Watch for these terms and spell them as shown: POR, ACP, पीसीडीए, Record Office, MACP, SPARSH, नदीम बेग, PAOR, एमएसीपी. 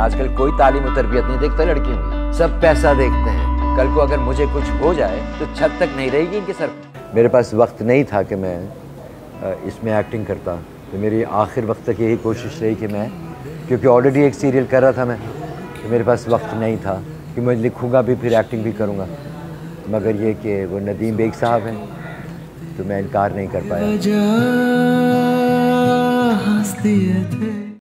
आजकल कोई तालीम और तरबियत नहीं देखता लड़कियों की, सब पैसा देखते हैं। कल को अगर मुझे कुछ हो जाए तो छत तक नहीं रहेगी इनके सर। मेरे पास वक्त नहीं था कि मैं इसमें एक्टिंग करता, तो मेरी आखिर वक्त तक यही कोशिश रही कि मैं, क्योंकि ऑलरेडी एक सीरियल कर रहा था मैं, तो मेरे पास वक्त नहीं था कि मैं लिखूँगा भी फिर एक्टिंग भी करूँगा। मगर ये कि वो नदीम बेग साहब हैं तो मैं इनकार नहीं कर पाया।